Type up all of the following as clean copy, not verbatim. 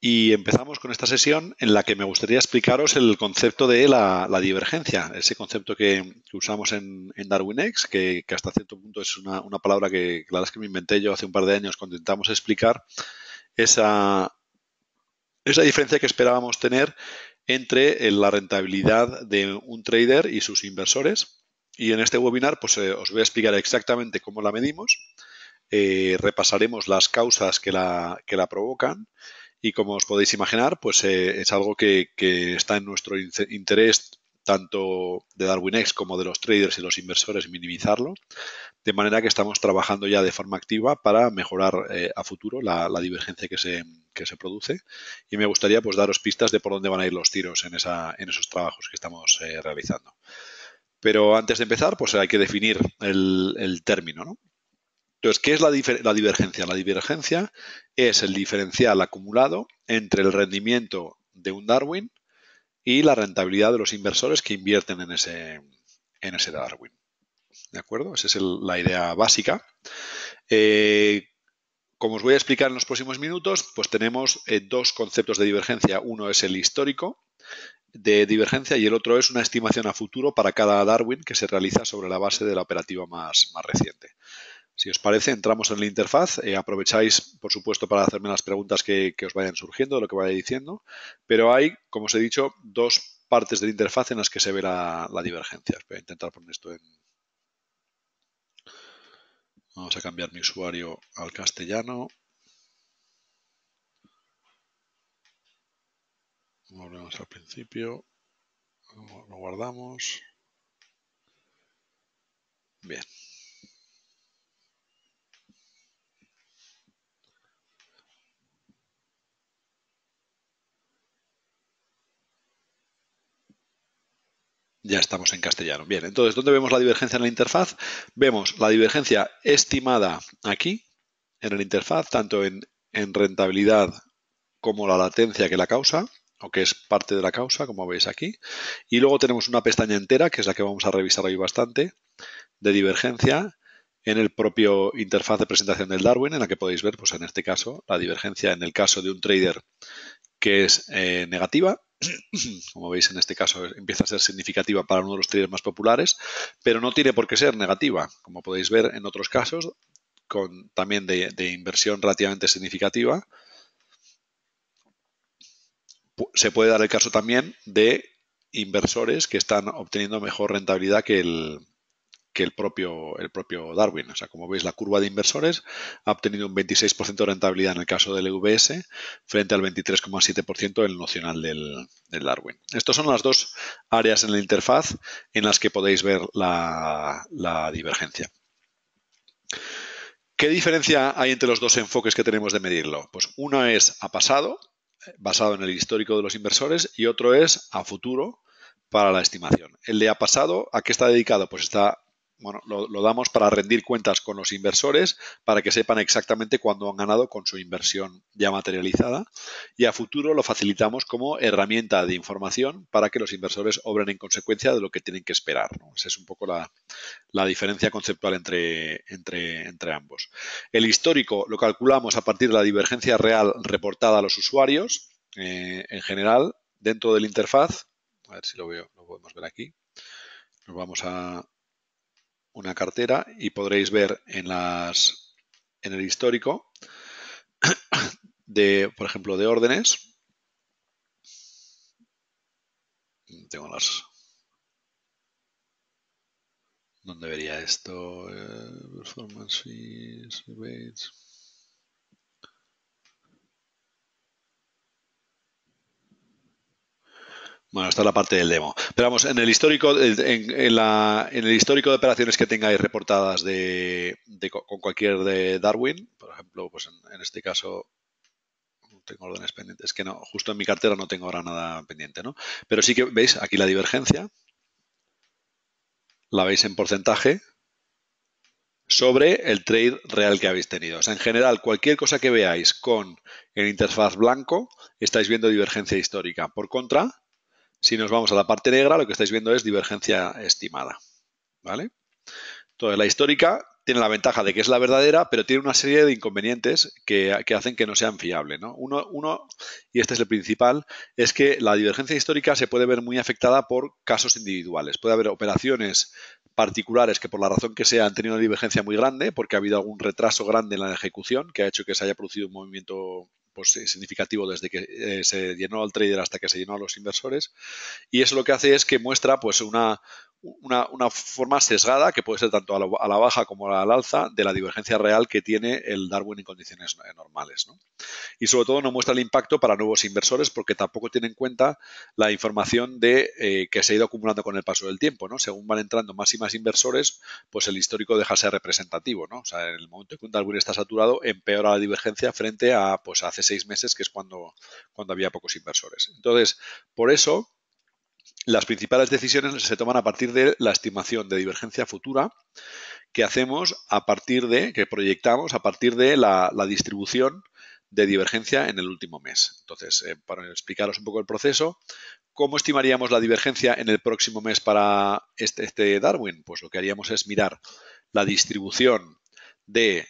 Y empezamos con esta sesión en la que me gustaría explicaros el concepto de la divergencia, ese concepto que usamos en Darwinex, que hasta cierto punto es una palabra que la verdad es que me inventé yo hace un par de años cuando intentamos explicar esa diferencia que esperábamos tener entre la rentabilidad de un trader y sus inversores. Y en este webinar pues, os voy a explicar exactamente cómo la medimos, repasaremos las causas que la provocan. Y como os podéis imaginar, pues es algo que está en nuestro interés tanto de Darwinex como de los traders y los inversores minimizarlo, de manera que estamos trabajando ya de forma activa para mejorar a futuro la divergencia que se produce. Y me gustaría pues daros pistas de por dónde van a ir los tiros en esos trabajos que estamos realizando. Pero antes de empezar, pues hay que definir el término, ¿no? Entonces, ¿qué es la divergencia? La divergencia es el diferencial acumulado entre el rendimiento de un Darwin y la rentabilidad de los inversores que invierten en ese Darwin. ¿De acuerdo? Esa es la idea básica. Como os voy a explicar en los próximos minutos, pues tenemos dos conceptos de divergencia. Uno es el histórico de divergencia y el otro es una estimación a futuro para cada Darwin que se realiza sobre la base de la operativa más reciente. Si os parece, entramos en la interfaz, aprovecháis, por supuesto, para hacerme las preguntas que os vayan surgiendo, de lo que vaya diciendo, pero hay, como os he dicho, dos partes de la interfaz en las que se ve la divergencia. Voy a intentar poner esto en... Vamos a cambiar mi usuario al castellano. Volvemos al principio, lo guardamos. Bien. Ya estamos en castellano. Bien, entonces, ¿dónde vemos la divergencia en la interfaz? Vemos la divergencia estimada aquí, en la interfaz, tanto en rentabilidad como la latencia que la causa, o que es parte de la causa, como veis aquí. Y luego tenemos una pestaña entera, que es la que vamos a revisar hoy bastante, de divergencia en el propio interfaz de presentación del Darwin, en la que podéis ver, pues en este caso, la divergencia en el caso de un trader que es negativa. Como veis, en este caso empieza a ser significativa para uno de los traders más populares, pero no tiene por qué ser negativa. Como podéis ver en otros casos, con también de inversión relativamente significativa, se puede dar el caso también de inversores que están obteniendo mejor rentabilidad que el propio Darwin. O sea, como veis, la curva de inversores ha obtenido un 26% de rentabilidad en el caso del EVS frente al 23,7% del nocional del Darwin. Estas son las dos áreas en la interfaz en las que podéis ver la divergencia. ¿Qué diferencia hay entre los dos enfoques que tenemos de medirlo? Pues uno es a pasado, basado en el histórico de los inversores, y otro es a futuro para la estimación. El de a pasado, ¿a qué está dedicado? Pues está... Bueno, lo damos para rendir cuentas con los inversores para que sepan exactamente cuándo han ganado con su inversión ya materializada, y a futuro lo facilitamos como herramienta de información para que los inversores obren en consecuencia de lo que tienen que esperar, ¿no? Esa es un poco la diferencia conceptual entre ambos. El histórico lo calculamos a partir de la divergencia real reportada a los usuarios en general dentro de la interfaz. A ver si lo podemos ver aquí. Nos vamos a una cartera y podréis ver en el histórico de, por ejemplo, de órdenes. Tengo las... ¿Dónde vería esto? Performance fees, rebates. Bueno, esta es la parte del demo. Pero vamos, en el histórico, en el histórico de operaciones que tengáis reportadas con cualquier de Darwin, por ejemplo, pues en este caso no tengo órdenes pendientes. Es que no, justo en mi cartera no tengo ahora nada pendiente, ¿no? Pero sí que veis aquí la divergencia, la veis en porcentaje sobre el trade real que habéis tenido. O sea, en general, cualquier cosa que veáis con el interfaz blanco, estáis viendo divergencia histórica. Por contra, si nos vamos a la parte negra, lo que estáis viendo es divergencia estimada, ¿vale? Entonces, la histórica tiene la ventaja de que es la verdadera, pero tiene una serie de inconvenientes que hacen que no sean fiables, ¿no? Uno, y este es el principal, es que la divergencia histórica se puede ver muy afectada por casos individuales. Puede haber operaciones particulares que por la razón que sea han tenido una divergencia muy grande porque ha habido algún retraso grande en la ejecución que ha hecho que se haya producido un movimiento pues, significativo desde que se llenó al trader hasta que se llenó a los inversores, y eso lo que hace es que muestra pues una forma sesgada, que puede ser tanto a la baja como a la alza, de la divergencia real que tiene el Darwin en condiciones normales, ¿no? Y sobre todo no muestra el impacto para nuevos inversores porque tampoco tiene en cuenta la información de que se ha ido acumulando con el paso del tiempo, ¿no? Según van entrando más y más inversores, pues el histórico deja de ser representativo, ¿no? O sea, en el momento en que un Darwin está saturado, empeora la divergencia frente a pues hace 6 meses, que es cuando había pocos inversores. Entonces, por eso, las principales decisiones se toman a partir de la estimación de divergencia futura que hacemos que proyectamos a partir de la distribución de divergencia en el último mes. Entonces, para explicaros un poco el proceso, ¿cómo estimaríamos la divergencia en el próximo mes para este Darwin? Pues lo que haríamos es mirar la distribución de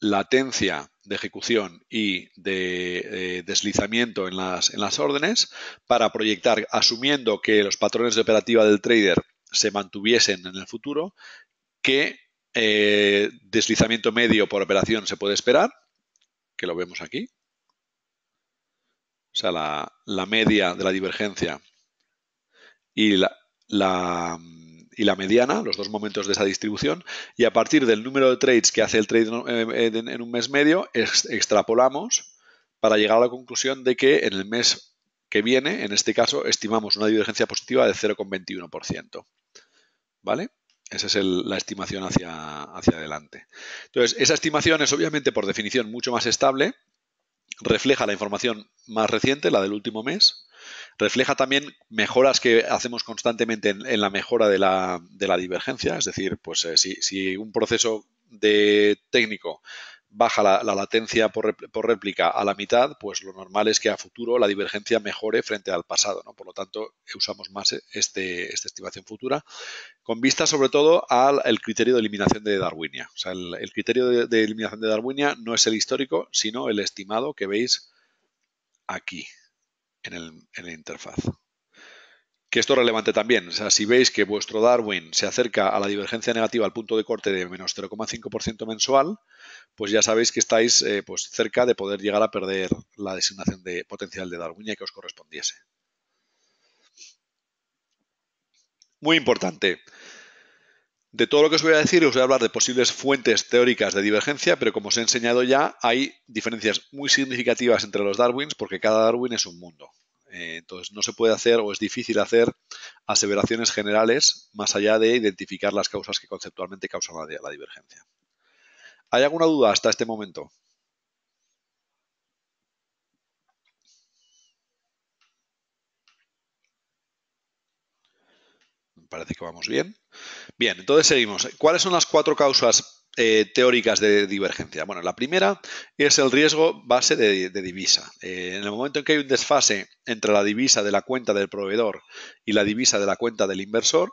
latencia de ejecución y de deslizamiento en las órdenes para proyectar, asumiendo que los patrones de operativa del trader se mantuviesen en el futuro, qué deslizamiento medio por operación se puede esperar, que lo vemos aquí. O sea, la media de la divergencia y la mediana, los dos momentos de esa distribución, y a partir del número de trades que hace el trade en un mes medio, extrapolamos para llegar a la conclusión de que en el mes que viene, en este caso, estimamos una divergencia positiva de 0,21%. ¿Vale? Esa es la estimación hacia adelante. Entonces, esa estimación es obviamente, por definición, mucho más estable, refleja la información más reciente, la del último mes, refleja también mejoras que hacemos constantemente en la mejora de la divergencia, es decir, pues si un proceso técnico baja la latencia por réplica a la mitad, pues lo normal es que a futuro la divergencia mejore frente al pasado, ¿no? Por lo tanto, usamos más esta estimación futura con vista sobre todo al criterio de eliminación de Darwinia. O sea, el criterio de eliminación de Darwinia no es el histórico, sino el estimado que veis aquí en la interfaz. Que esto es relevante también. O sea, si veis que vuestro Darwin se acerca a la divergencia negativa al punto de corte de menos 0,5% mensual, pues ya sabéis que estáis pues cerca de poder llegar a perder la designación de potencial de Darwinia que os correspondiese. Muy importante. De todo lo que os voy a decir, os voy a hablar de posibles fuentes teóricas de divergencia, pero como os he enseñado ya, hay diferencias muy significativas entre los Darwins porque cada Darwin es un mundo. Entonces, no se puede hacer o es difícil hacer aseveraciones generales más allá de identificar las causas que conceptualmente causan la divergencia. ¿Hay alguna duda hasta este momento? Me parece que vamos bien. Bien, entonces seguimos. ¿Cuáles son las 4 causas teóricas de divergencia? Bueno, la primera es el riesgo base de divisa. En el momento en que hay un desfase entre la divisa de la cuenta del proveedor y la divisa de la cuenta del inversor,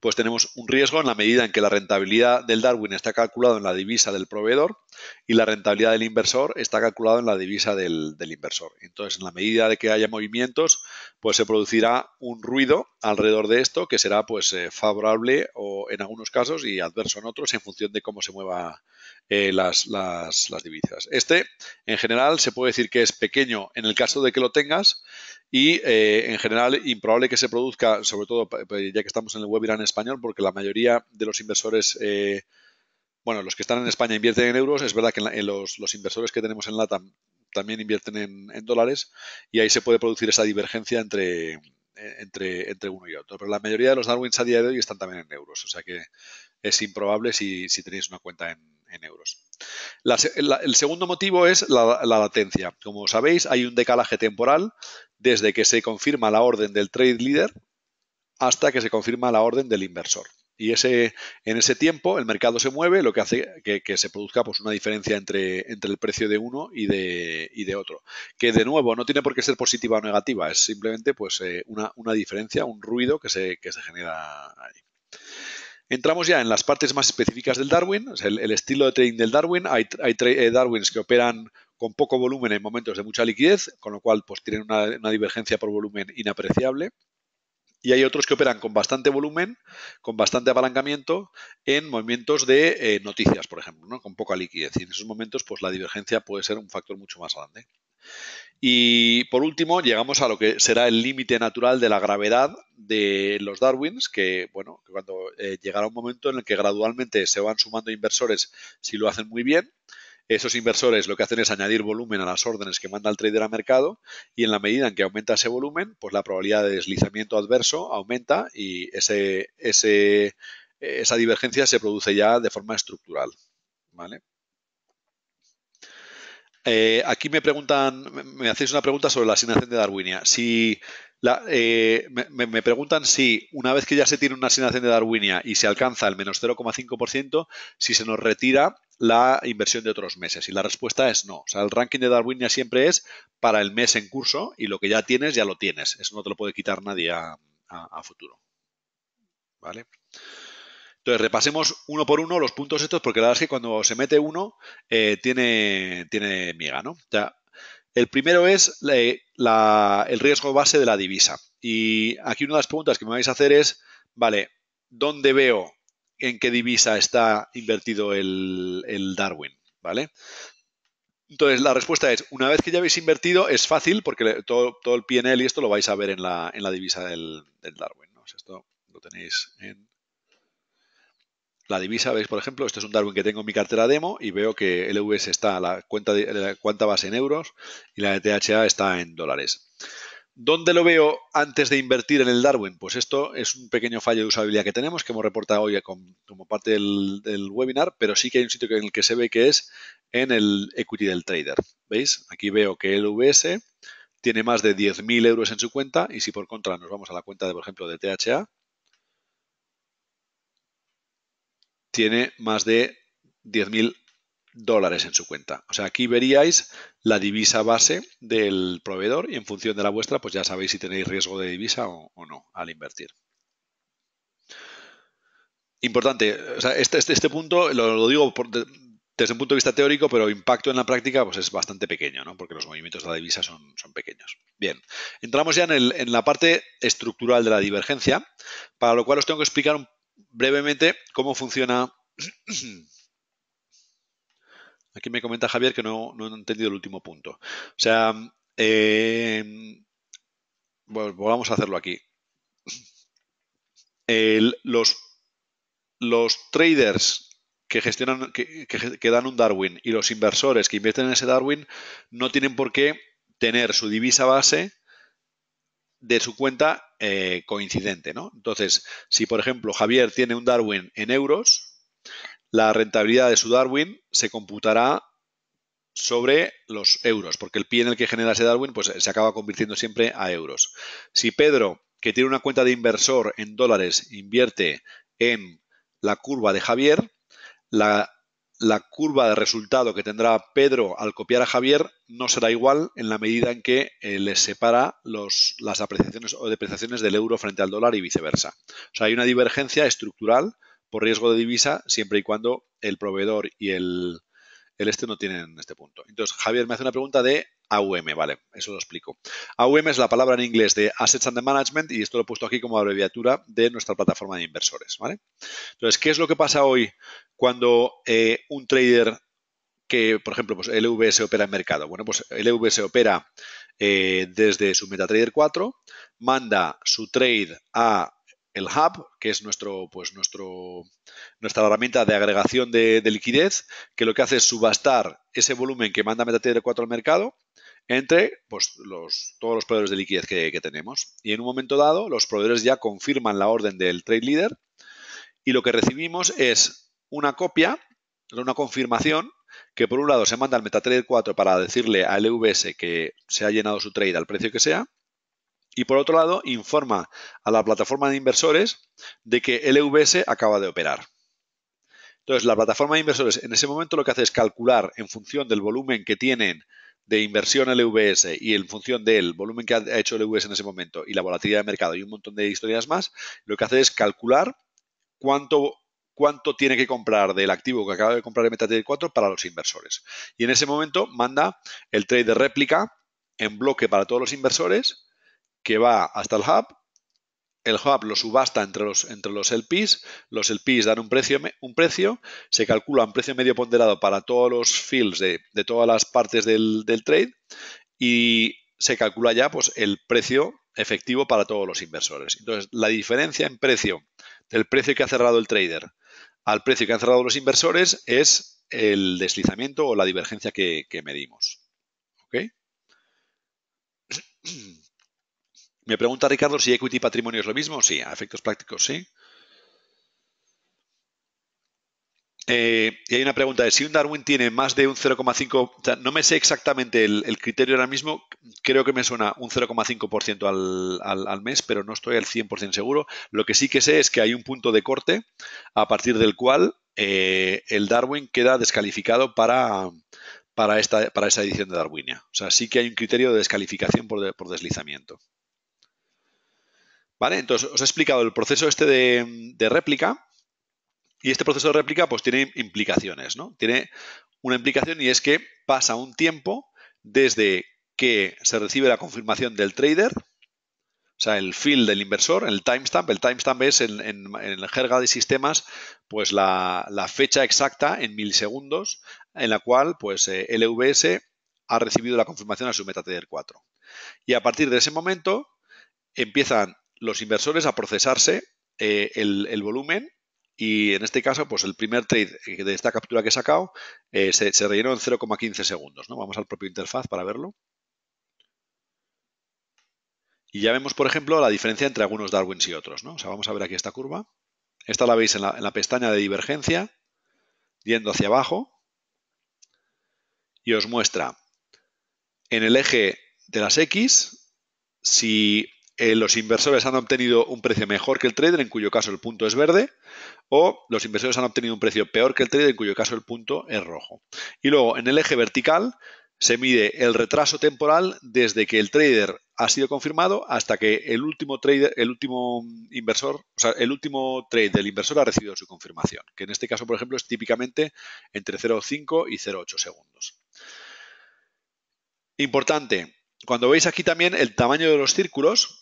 pues tenemos un riesgo en la medida en que la rentabilidad del Darwin está calculada en la divisa del proveedor y la rentabilidad del inversor está calculada en la divisa del inversor. Entonces, en la medida de que haya movimientos, pues se producirá un ruido alrededor de esto que será pues favorable o en algunos casos y adverso en otros en función de cómo se mueva las divisas. Este, en general, se puede decir que es pequeño en el caso de que lo tengas y, en general, improbable que se produzca, sobre todo ya que estamos en el webinar en español, porque la mayoría de los inversores, bueno, los que están en España invierten en euros. Es verdad que los inversores que tenemos en LATAM también invierten en dólares y ahí se puede producir esa divergencia entre uno y otro, pero la mayoría de los Darwins a día de hoy están también en euros, o sea que es improbable si tenéis una cuenta en euros. El segundo motivo es la latencia. Como sabéis, hay un decalaje temporal desde que se confirma la orden del trade leader hasta que se confirma la orden del inversor. Y en ese tiempo el mercado se mueve, lo que hace que se produzca pues una diferencia entre el precio de uno y de otro. Que de nuevo no tiene por qué ser positiva o negativa, es simplemente pues una diferencia, un ruido que se genera ahí. Entramos ya en las partes más específicas del Darwin, el estilo de trading del Darwin. Hay Darwins que operan con poco volumen en momentos de mucha liquidez, con lo cual pues tienen una divergencia por volumen inapreciable. Y hay otros que operan con bastante volumen, con bastante apalancamiento en movimientos de noticias, por ejemplo, ¿no? Con poca liquidez. Y en esos momentos pues la divergencia puede ser un factor mucho más grande. Y por último llegamos a lo que será el límite natural de la gravedad de los Darwins, que bueno, cuando llegará un momento en el que gradualmente se van sumando inversores si lo hacen muy bien. Esos inversores lo que hacen es añadir volumen a las órdenes que manda el trader a mercado, y en la medida en que aumenta ese volumen, pues la probabilidad de deslizamiento adverso aumenta y esa divergencia se produce ya de forma estructural, ¿vale? Aquí me hacéis una pregunta sobre la asignación de Darwinia. Me preguntan si una vez que ya se tiene una asignación de Darwinia y se alcanza el menos 0,5%, si se nos retira la inversión de otros meses, y la respuesta es no. O sea, el ranking de Darwinia siempre es para el mes en curso y lo que ya tienes, ya lo tienes. Eso no te lo puede quitar nadie a futuro, ¿vale? Entonces, repasemos uno por uno los puntos estos, porque la verdad es que cuando se mete uno tiene miga, ¿no? O sea, el primero es el riesgo base de la divisa. Y aquí una de las preguntas que me vais a hacer es, vale, ¿dónde veo en qué divisa está invertido el Darwin, ¿vale? Entonces, la respuesta es, una vez que ya habéis invertido, es fácil porque todo el P&L y esto lo vais a ver en la divisa del Darwin, ¿no? O sea, esto lo tenéis en la divisa, veis, por ejemplo, esto es un Darwin que tengo en mi cartera demo y veo que LVS está a la cuenta base en euros y la de THA está en dólares. ¿Dónde lo veo antes de invertir en el Darwin? Pues esto es un pequeño fallo de usabilidad que tenemos, que hemos reportado hoy como parte del webinar, pero sí que hay un sitio en el que se ve que es en el equity del trader. ¿Veis? Aquí veo que el LVS tiene más de 10.000 euros en su cuenta, y si por contra nos vamos a la cuenta, de, por ejemplo, de THA, tiene más de 10.000 dólares en su cuenta. O sea, aquí veríais la divisa base del proveedor y en función de la vuestra, pues ya sabéis si tenéis riesgo de divisa o no al invertir. Importante, o sea, este punto lo digo desde un punto de vista teórico, pero impacto en la práctica pues es bastante pequeño, ¿no? Porque los movimientos de la divisa son pequeños. Bien, entramos ya en la parte estructural de la divergencia, para lo cual os tengo que explicar brevemente cómo funciona. Aquí me comenta Javier que no he entendido el último punto. O sea, bueno, vamos a hacerlo aquí. Los traders que gestionan, que dan un Darwin, y los inversores que invierten en ese Darwin no tienen por qué tener su divisa base de su cuenta coincidente, ¿no? Entonces, si por ejemplo Javier tiene un Darwin en euros, la rentabilidad de su Darwin se computará sobre los euros, porque el P&L que genera ese Darwin pues se acaba convirtiendo siempre a euros. Si Pedro, que tiene una cuenta de inversor en dólares, invierte en la curva de Javier, la curva de resultado que tendrá Pedro al copiar a Javier no será igual, en la medida en que les separa las apreciaciones o depreciaciones del euro frente al dólar y viceversa. O sea, hay una divergencia estructural por riesgo de divisa, siempre y cuando el proveedor y el no tienen este punto. Entonces, Javier me hace una pregunta de AUM, vale, eso lo explico. AUM es la palabra en inglés de Assets Under Management, y esto lo he puesto aquí como abreviatura de nuestra plataforma de inversores, ¿vale? Entonces, ¿qué es lo que pasa hoy cuando un trader que, por ejemplo, pues LVS opera en mercado? Bueno, pues LVS opera desde su MetaTrader 4, manda su trade a el Hub, que es nuestra herramienta de agregación de liquidez, que lo que hace es subastar ese volumen que manda MetaTrader 4 al mercado entre pues, todos los proveedores de liquidez que tenemos. Y en un momento dado, los proveedores ya confirman la orden del Trade Leader y lo que recibimos es una copia, una confirmación, que por un lado se manda al MetaTrader 4 para decirle al LVS que se ha llenado su trade al precio que sea, y por otro lado, informa a la plataforma de inversores de que LVS acaba de operar. Entonces, la plataforma de inversores en ese momento lo que hace es calcular en función del volumen que tienen de inversión LVS y en función del volumen que ha hecho LVS en ese momento y la volatilidad de mercado y un montón de historias más, lo que hace es calcular cuánto cuánto tiene que comprar del activo que acaba de comprar en MetaTrader 4 para los inversores. Y en ese momento manda el trade de réplica en bloque para todos los inversores que va hasta el hub. El hub lo subasta entre los LPs, los LPs dan un precio, se calcula un precio medio ponderado para todos los fields de todas las partes del trade y se calcula ya pues, el precio efectivo para todos los inversores. Entonces, la diferencia en precio del precio que ha cerrado el trader al precio que han cerrado los inversores es el deslizamiento o la divergencia que medimos. ¿Okay? Me pregunta Ricardo si equity y patrimonio es lo mismo. Sí, a efectos prácticos sí. Y hay una pregunta de si un Darwin tiene más de un 0,5, o sea, no me sé exactamente el criterio ahora mismo, creo que me suena un 0,5% al mes, pero no estoy al 100% seguro. Lo que sí que sé es que hay un punto de corte a partir del cual el Darwin queda descalificado para esa edición de Darwinia. O sea, sí que hay un criterio de descalificación por deslizamiento. ¿Vale? Entonces, os he explicado el proceso este de réplica. Y este proceso de réplica pues tiene implicaciones, ¿no? Tiene una implicación y es que pasa un tiempo desde que se recibe la confirmación del trader, o sea, el field del inversor, el timestamp. El timestamp es en jerga de sistemas pues la fecha exacta en milisegundos en la cual pues LVS ha recibido la confirmación a su MetaTrader 4. Y a partir de ese momento empiezan los inversores a procesarse el volumen. Y en este caso, pues el primer trade de esta captura que he sacado se rellenó en 0,15 segundos, ¿no? Vamos al propio interfaz para verlo. Y ya vemos, por ejemplo, la diferencia entre algunos Darwins y otros, ¿no? O sea, vamos a ver aquí esta curva. Esta la veis en la pestaña de divergencia, yendo hacia abajo. Y os muestra en el eje de las X si los inversores han obtenido un precio mejor que el trader, en cuyo caso el punto es verde, o los inversores han obtenido un precio peor que el trader, en cuyo caso el punto es rojo. Y luego, en el eje vertical, se mide el retraso temporal desde que el trader ha sido confirmado hasta que el último trade del inversor ha recibido su confirmación, que en este caso, por ejemplo, es típicamente entre 0,5 y 0,8 segundos. Importante, cuando veis aquí también el tamaño de los círculos,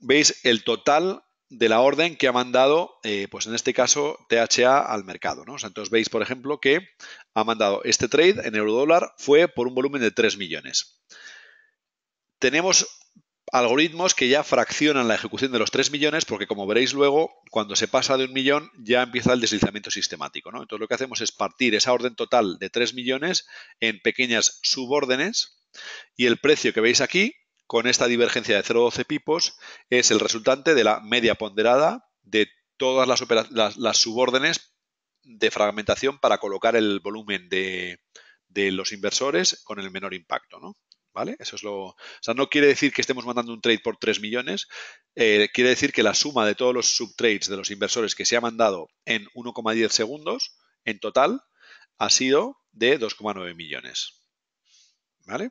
veis el total de la orden que ha mandado, pues en este caso, THA al mercado, ¿no? O sea, entonces veis, por ejemplo, que ha mandado este trade en eurodólar, fue por un volumen de 3 millones. Tenemos algoritmos que ya fraccionan la ejecución de los 3 millones porque, como veréis luego, cuando se pasa de 1 millón ya empieza el deslizamiento sistemático, ¿no? Entonces lo que hacemos es partir esa orden total de 3 millones en pequeñas subórdenes y el precio que veis aquí, con esta divergencia de 0,12 pipos, es el resultante de la media ponderada de todas las subórdenes de fragmentación para colocar el volumen de los inversores con el menor impacto, ¿no? ¿Vale? Eso es lo. O sea, no quiere decir que estemos mandando un trade por 3 millones, quiere decir que la suma de todos los subtrades de los inversores que se ha mandado en 1,10 segundos en total ha sido de 2,9 millones. ¿Vale?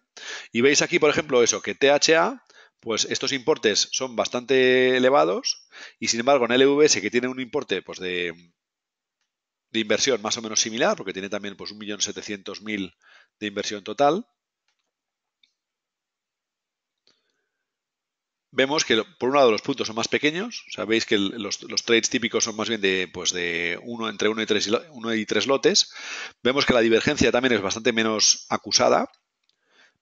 Y veis aquí, por ejemplo, eso, que THA, pues estos importes son bastante elevados y, sin embargo, en LVS, que tiene un importe pues, de inversión más o menos similar, porque tiene también pues, 1.700.000 de inversión total, vemos que, por un lado, los puntos son más pequeños. O sea, veis que los trades típicos son más bien entre 1 y 3 lotes. Vemos que la divergencia también es bastante menos acusada.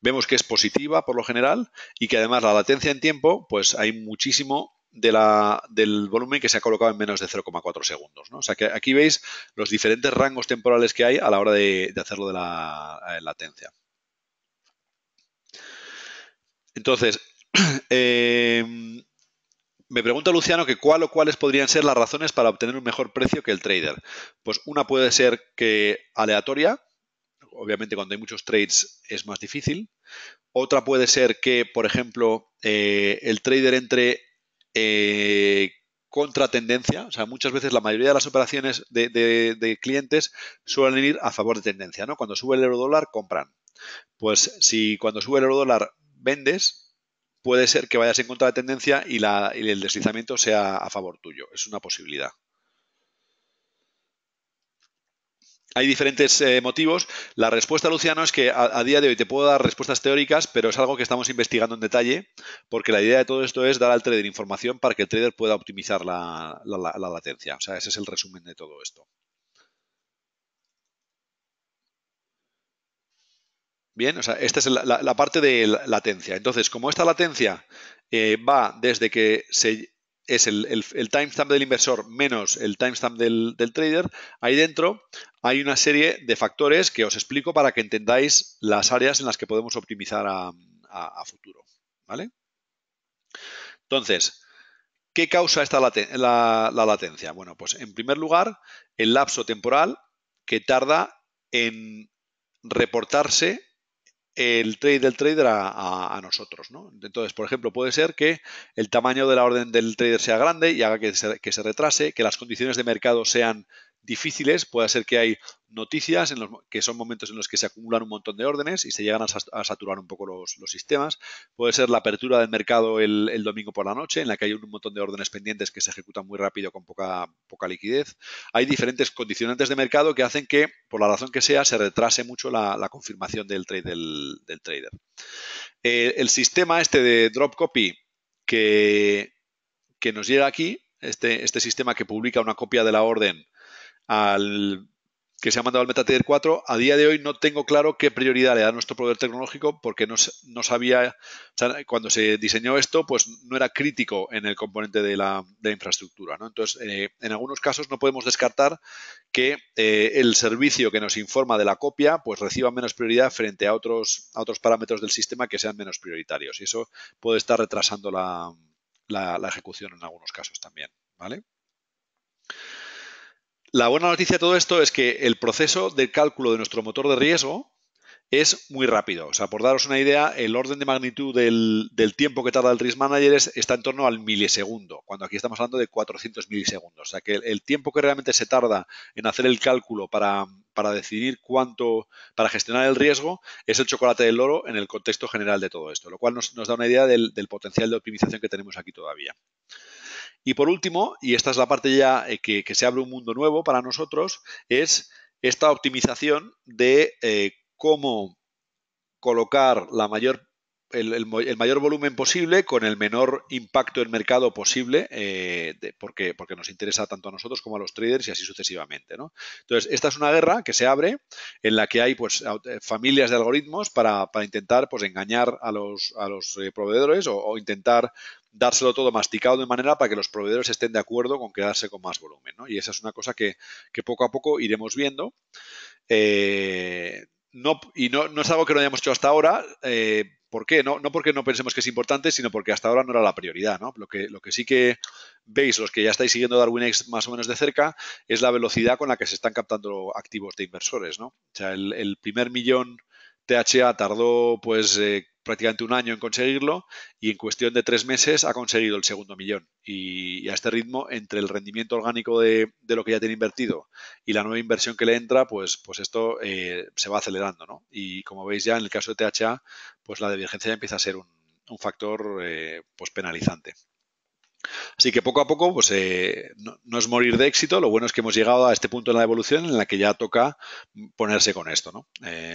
Vemos que es positiva por lo general y que además la latencia en tiempo, pues hay muchísimo del volumen que se ha colocado en menos de 0,4 segundos, ¿no? O sea que aquí veis los diferentes rangos temporales que hay a la hora de hacerlo de la latencia. Entonces, me pregunta Luciano que cuál o cuáles podrían ser las razones para obtener un mejor precio que el trader. Pues una puede ser que aleatoria. Obviamente, cuando hay muchos trades es más difícil. Otra puede ser que, por ejemplo, el trader entre contra tendencia. O sea, muchas veces la mayoría de las operaciones de clientes suelen ir a favor de tendencia, ¿no? Cuando sube el eurodólar, compran. Pues si cuando sube el eurodólar vendes, puede ser que vayas en contra de tendencia y el deslizamiento sea a favor tuyo. Es una posibilidad. Hay diferentes motivos. La respuesta, Luciano, es que a día de hoy te puedo dar respuestas teóricas, pero es algo que estamos investigando en detalle, porque la idea de todo esto es dar al trader información para que el trader pueda optimizar la latencia. O sea, ese es el resumen de todo esto. Bien, o sea, esta es la parte de latencia. Entonces, como esta latencia va desde que es el timestamp del inversor menos el timestamp del trader, ahí dentro hay una serie de factores que os explico para que entendáis las áreas en las que podemos optimizar a futuro, ¿vale? Entonces, ¿qué causa esta la latencia? Bueno, pues en primer lugar, el lapso temporal que tarda en reportarse el trade del trader a nosotros, ¿no? Entonces, por ejemplo, puede ser que el tamaño de la orden del trader sea grande y haga que se retrase, que las condiciones de mercado sean difíciles, puede ser que hay noticias que son momentos en los que se acumulan un montón de órdenes y se llegan a saturar un poco los sistemas, puede ser la apertura del mercado el domingo por la noche en la que hay un montón de órdenes pendientes que se ejecutan muy rápido con poca liquidez. Hay diferentes condicionantes de mercado que hacen que, por la razón que sea, se retrase mucho la confirmación del trade del trader. El sistema este de drop copy que nos llega aquí, este sistema que publica una copia de la orden que se ha mandado al MetaTrader 4, a día de hoy no tengo claro qué prioridad le da nuestro proveedor tecnológico porque no sabía, o sea, cuando se diseñó esto, pues no era crítico en el componente de la infraestructura, ¿no? Entonces, en algunos casos no podemos descartar que el servicio que nos informa de la copia pues reciba menos prioridad frente a otros parámetros del sistema que sean menos prioritarios, y eso puede estar retrasando la ejecución en algunos casos también, ¿vale? La buena noticia de todo esto es que el proceso de cálculo de nuestro motor de riesgo es muy rápido. O sea, por daros una idea, el orden de magnitud del tiempo que tarda el Risk Manager está en torno al milisegundo, cuando aquí estamos hablando de 400 milisegundos. O sea, que el tiempo que realmente se tarda en hacer el cálculo para decidir cuánto, para gestionar el riesgo, es el chocolate del loro en el contexto general de todo esto, lo cual nos da una idea del potencial de optimización que tenemos aquí todavía. Y por último, y esta es la parte ya que se abre un mundo nuevo para nosotros, es esta optimización de cómo colocar el mayor volumen posible con el menor impacto en mercado posible, porque nos interesa tanto a nosotros como a los traders y así sucesivamente, ¿no? Entonces, esta es una guerra que se abre en la que hay pues familias de algoritmos para intentar pues engañar a los proveedores o intentar dárselo todo masticado de manera para que los proveedores estén de acuerdo con quedarse con más volumen, ¿no? Y esa es una cosa que poco a poco iremos viendo. No es algo que no hayamos hecho hasta ahora. ¿Por qué? No porque no pensemos que es importante, sino porque hasta ahora no era la prioridad, ¿no? Lo que sí que veis, los que ya estáis siguiendo Darwinex más o menos de cerca, es la velocidad con la que se están captando activos de inversores, ¿no? O sea, el primer millón THA tardó pues prácticamente un año en conseguirlo y en cuestión de 3 meses ha conseguido el segundo millón. Y a este ritmo, entre el rendimiento orgánico de lo que ya tiene invertido y la nueva inversión que le entra, pues esto se va acelerando, ¿no? Y como veis ya en el caso de THA, pues la divergencia ya empieza a ser un factor pues penalizante. Así que poco a poco pues no es morir de éxito, lo bueno es que hemos llegado a este punto en la evolución en la que ya toca ponerse con esto, ¿no?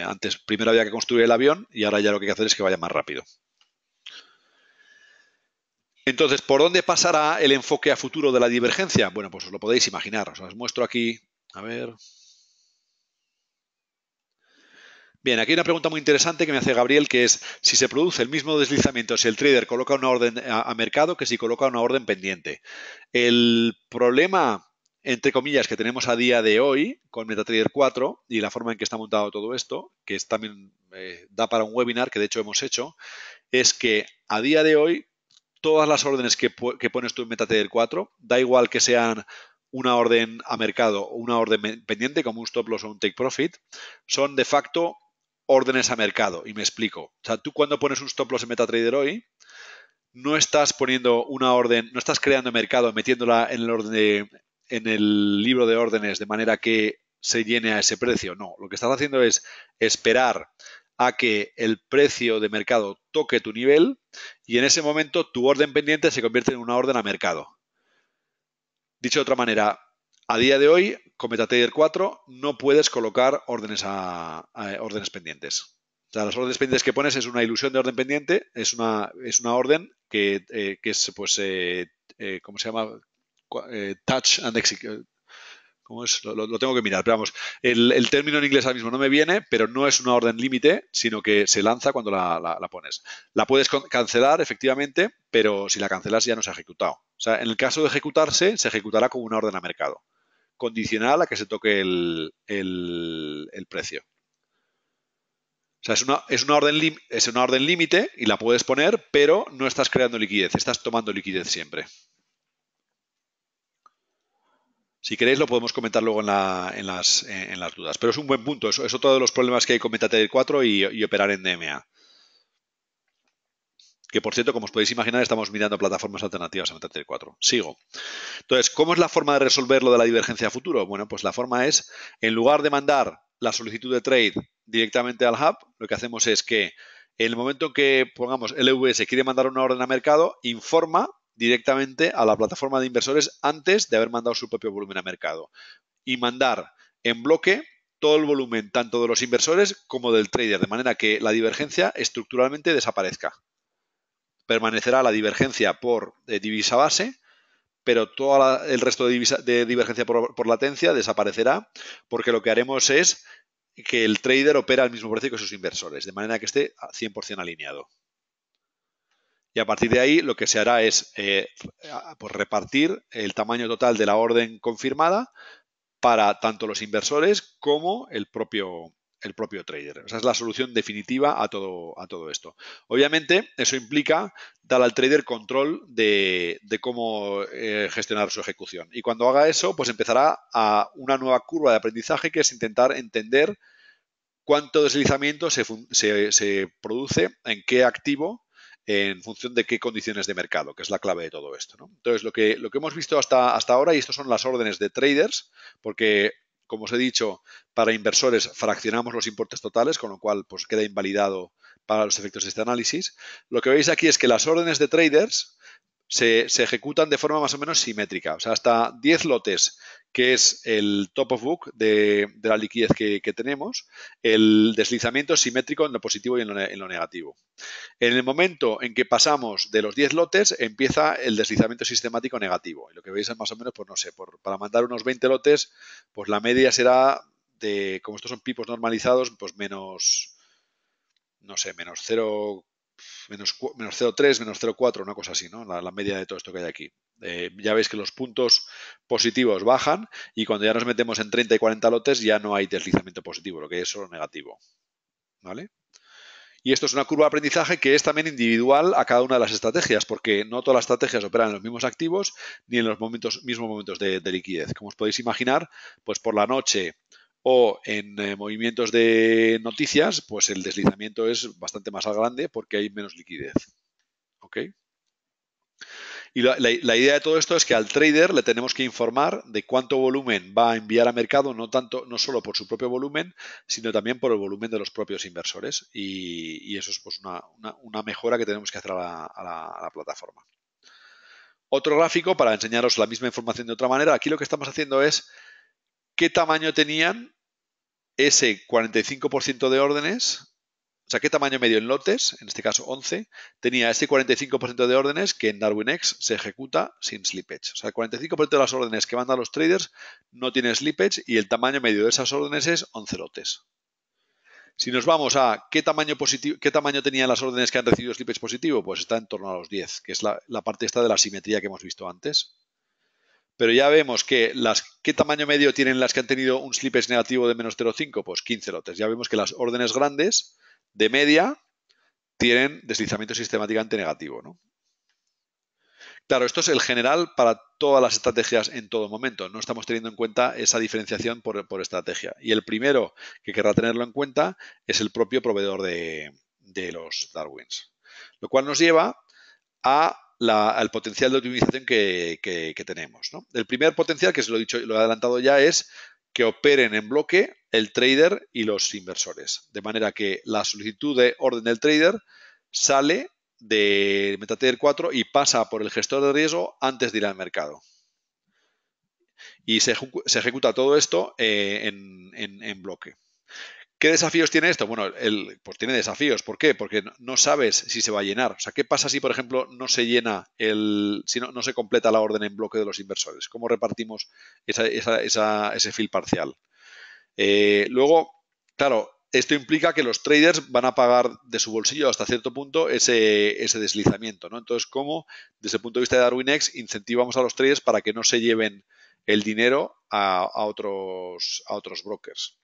Antes primero había que construir el avión y ahora ya lo que hay que hacer es que vaya más rápido. Entonces, ¿por dónde pasará el enfoque a futuro de la divergencia? Bueno, pues os lo podéis imaginar, os muestro aquí, a ver. Bien, aquí hay una pregunta muy interesante que me hace Gabriel, que es si se produce el mismo deslizamiento si el trader coloca una orden a mercado que si coloca una orden pendiente. El problema, entre comillas, que tenemos a día de hoy con MetaTrader 4 y la forma en que está montado todo esto, que es también da para un webinar que de hecho hemos hecho, es que a día de hoy todas las órdenes que pones tú en MetaTrader 4, da igual que sean una orden a mercado o una orden pendiente como un stop loss o un take profit, son de facto órdenes a mercado, y me explico. O sea, tú cuando pones un stop loss en MetaTrader hoy, no estás poniendo una orden, no estás creando mercado, metiéndola en el libro de órdenes de manera que se llene a ese precio. No, lo que estás haciendo es esperar a que el precio de mercado toque tu nivel y en ese momento tu orden pendiente se convierte en una orden a mercado. Dicho de otra manera, A día de hoy, con MetaTrader 4 no puedes colocar órdenes, órdenes pendientes. O sea, las órdenes pendientes que pones es una ilusión de orden pendiente, es una orden que es, pues, ¿cómo se llama? Touch and execute. ¿Cómo es? Lo tengo que mirar, pero vamos, el término en inglés ahora mismo no me viene, pero no es una orden límite, sino que se lanza cuando la pones. La puedes cancelar, efectivamente, pero si la cancelas ya no se ha ejecutado. O sea, en el caso de ejecutarse, se ejecutará como una orden a mercado, condicional a que se toque el precio. O sea, es una orden límite y la puedes poner, pero no estás creando liquidez, estás tomando liquidez siempre. Si queréis lo podemos comentar luego en las dudas. Pero es un buen punto. Es otro de los problemas que hay con MetaTrader 4 y operar en DMA. Que, por cierto, como os podéis imaginar, estamos mirando plataformas alternativas a MetaTrader 4. Sigo. Entonces, ¿cómo es la forma de resolver lo de la divergencia a futuro? Bueno, pues la forma es, en lugar de mandar la solicitud de trade directamente al hub, lo que hacemos es que en el momento en que, pongamos, LVS quiere mandar una orden a mercado, informa directamente a la plataforma de inversores antes de haber mandado su propio volumen a mercado y mandar en bloque todo el volumen tanto de los inversores como del trader, de manera que la divergencia estructuralmente desaparezca. Permanecerá la divergencia por divisa base, pero todo el resto de divergencia por latencia desaparecerá, porque lo que haremos es que el trader opera al mismo precio que sus inversores, de manera que esté 100% alineado. Y a partir de ahí lo que se hará es pues repartir el tamaño total de la orden confirmada para tanto los inversores como el propio trader. O sea, es la solución definitiva a todo esto. Obviamente, eso implica dar al trader control de cómo gestionar su ejecución. Y cuando haga eso, pues empezará a una nueva curva de aprendizaje, que es intentar entender cuánto deslizamiento se produce en qué activo, en función de qué condiciones de mercado, que es la clave de todo esto, ¿no? Entonces, lo que hemos visto hasta ahora, y estos son las órdenes de traders, porque, como os he dicho, para inversores fraccionamos los importes totales, con lo cual pues queda invalidado para los efectos de este análisis. Lo que veis aquí es que las órdenes de traders se ejecutan de forma más o menos simétrica. O sea, hasta 10 lotes, que es el top of book de la liquidez que tenemos, el deslizamiento es simétrico en lo positivo y en lo negativo. En el momento en que pasamos de los 10 lotes, empieza el deslizamiento sistemático negativo. Y lo que veis es más o menos, pues no sé, para mandar unos 20 lotes, pues la media será de, como estos son pipos normalizados, pues menos, no sé, menos 0,4. Menos 0,3, menos 0,4, una cosa así, ¿no? La media de todo esto que hay aquí. Ya veis que los puntos positivos bajan y cuando ya nos metemos en 30 y 40 lotes ya no hay deslizamiento positivo, lo que es solo negativo, ¿vale? Y esto es una curva de aprendizaje que es también individual a cada una de las estrategias, porque no todas las estrategias operan en los mismos activos ni en los mismos momentos de liquidez. Como os podéis imaginar, pues por la noche o en movimientos de noticias, pues el deslizamiento es bastante más grande porque hay menos liquidez. ¿Ok? Y la idea de todo esto es que al trader le tenemos que informar de cuánto volumen va a enviar a mercado, no solo por su propio volumen, sino también por el volumen de los propios inversores. Y eso es pues una mejora que tenemos que hacer a la plataforma. Otro gráfico para enseñaros la misma información de otra manera. Aquí lo que estamos haciendo es qué tamaño tenían ese 45% de órdenes, o sea, qué tamaño medio en lotes, en este caso 11, tenía ese 45% de órdenes que en Darwinex se ejecuta sin slippage. O sea, el 45% de las órdenes que mandan los traders no tiene slippage y el tamaño medio de esas órdenes es 11 lotes. Si nos vamos a qué tamaño tenían las órdenes que han recibido slippage positivo, pues está en torno a los 10, que es la parte esta de la simetría que hemos visto antes. Pero ya vemos que ¿qué tamaño medio tienen las que han tenido un slippage negativo de menos 0,5? Pues 15 lotes. Ya vemos que las órdenes grandes, de media, tienen deslizamiento sistemáticamente negativo, ¿no? Claro, esto es el general para todas las estrategias en todo momento. No estamos teniendo en cuenta esa diferenciación por estrategia. Y el primero que querrá tenerlo en cuenta es el propio proveedor de los Darwins. Lo cual nos lleva a al potencial de optimización que tenemos, ¿no? El primer potencial, que os lo he dicho, lo he adelantado ya, es que operen en bloque el trader y los inversores. De manera que la solicitud de orden del trader sale de MetaTrader 4 y pasa por el gestor de riesgo antes de ir al mercado. Y se ejecuta todo esto en bloque. ¿Qué desafíos tiene esto? Bueno, pues tiene desafíos. ¿Por qué? Porque no sabes si se va a llenar. O sea, ¿qué pasa si, por ejemplo, no se llena si no se completa la orden en bloque de los inversores? ¿Cómo repartimos ese fill parcial? Luego, claro, esto implica que los traders van a pagar de su bolsillo hasta cierto punto ese deslizamiento, ¿no? Entonces, ¿cómo, desde el punto de vista de Darwinex, incentivamos a los traders para que no se lleven el dinero a otros brokers?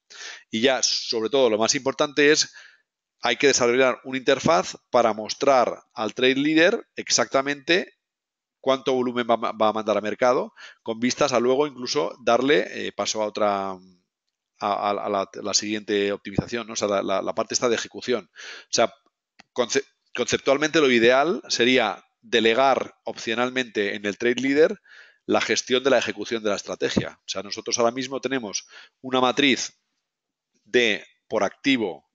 Y ya, sobre todo, lo más importante es, hay que desarrollar una interfaz para mostrar al trade leader exactamente cuánto volumen va a mandar a mercado, con vistas a luego incluso darle paso a otra... a la siguiente optimización, ¿no? O sea, la parte está de ejecución. O sea, conceptualmente lo ideal sería delegar opcionalmente en el trade leader la gestión de la ejecución de la estrategia. O sea, nosotros ahora mismo tenemos una matriz de por activo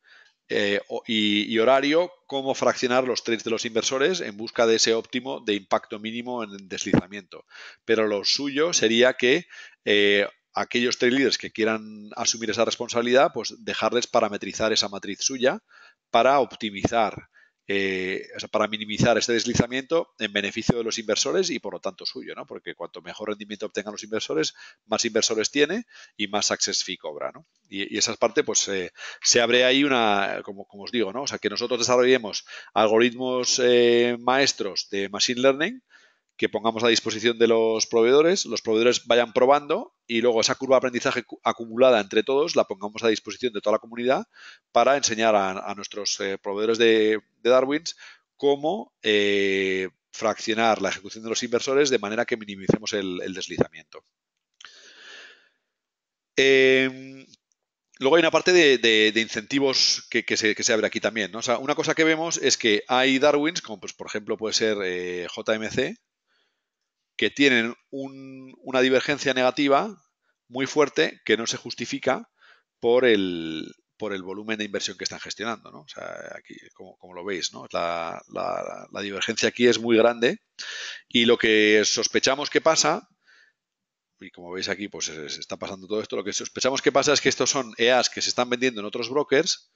y horario, cómo fraccionar los trades de los inversores en busca de ese óptimo de impacto mínimo en deslizamiento. Pero lo suyo sería que aquellos trade leaders que quieran asumir esa responsabilidad, pues dejarles parametrizar esa matriz suya para optimizar, para minimizar este deslizamiento en beneficio de los inversores y por lo tanto suyo, ¿no? Porque cuanto mejor rendimiento obtengan los inversores, más inversores tiene y más success fee cobra, ¿no? Y esa parte, pues se abre ahí una, como os digo, ¿no? O sea, que nosotros desarrollemos algoritmos maestros de Machine Learning que pongamos a disposición de los proveedores vayan probando y luego esa curva de aprendizaje acumulada entre todos la pongamos a disposición de toda la comunidad para enseñar a nuestros proveedores de Darwins cómo fraccionar la ejecución de los inversores de manera que minimicemos el deslizamiento. Luego hay una parte de incentivos que se abre aquí también, ¿no? O sea, una cosa que vemos es que hay Darwins, como pues, por ejemplo puede ser JMC, que tienen una divergencia negativa muy fuerte que no se justifica por el volumen de inversión que están gestionando, ¿no? O sea, aquí, como lo veis, ¿no? La divergencia aquí es muy grande y lo que sospechamos que pasa, y como veis aquí pues se está pasando todo esto, lo que sospechamos que pasa es que estos son EAs que se están vendiendo en otros brokers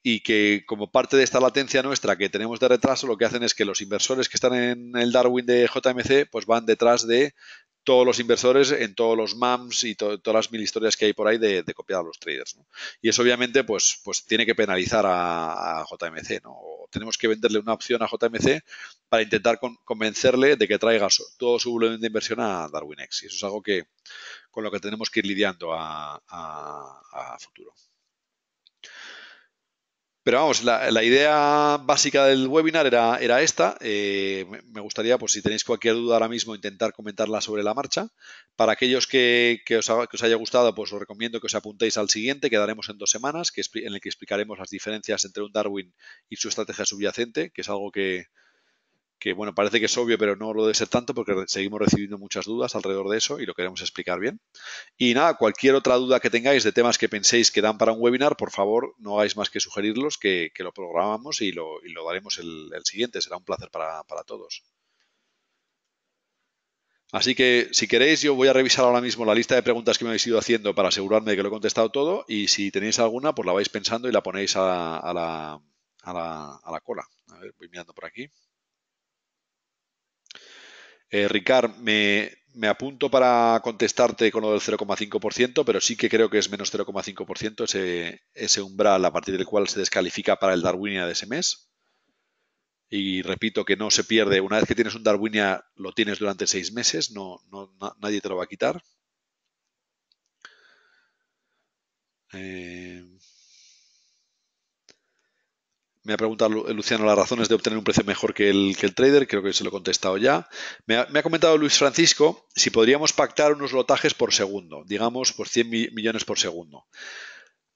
y que como parte de esta latencia nuestra que tenemos de retraso, lo que hacen es que los inversores que están en el Darwin de JMC pues van detrás de todos los inversores en todos los MAMs y todas las mil historias que hay por ahí de copiar a los traders, ¿no? Y eso obviamente pues tiene que penalizar a JMC, ¿no? O tenemos que venderle una opción a JMC para intentar convencerle de que traiga todo su volumen de inversión a Darwinex. Y eso es algo con lo que tenemos que ir lidiando a futuro. Pero vamos, la idea básica del webinar era esta. Me gustaría, pues si tenéis cualquier duda ahora mismo, intentar comentarla sobre la marcha. Para aquellos que os haya gustado, pues os recomiendo que os apuntéis al siguiente, que daremos en 2 semanas, en el que explicaremos las diferencias entre un Darwin y su estrategia subyacente, que es algo que bueno, parece que es obvio, pero no lo debe ser tanto porque seguimos recibiendo muchas dudas alrededor de eso y lo queremos explicar bien. Y nada, cualquier otra duda que tengáis de temas que penséis que dan para un webinar, por favor, no hagáis más que sugerirlos, que lo programamos y lo daremos el siguiente. Será un placer para todos. Así que, si queréis, yo voy a revisar ahora mismo la lista de preguntas que me habéis ido haciendo para asegurarme de que lo he contestado todo y si tenéis alguna, pues la vais pensando y la ponéis a la cola. A ver, voy mirando por aquí. Ricard, me apunto para contestarte con lo del 0,5%, pero sí que creo que es menos 0,5% ese umbral a partir del cual se descalifica para el Darwinia de ese mes. Y repito que no se pierde. Una vez que tienes un Darwinia, lo tienes durante 6 meses. No, nadie te lo va a quitar. Me ha preguntado Luciano las razones de obtener un precio mejor que el trader. Creo que se lo he contestado ya. Me ha comentado Luis Francisco si podríamos pactar unos lotajes por segundo. Digamos, por 100 millones por segundo.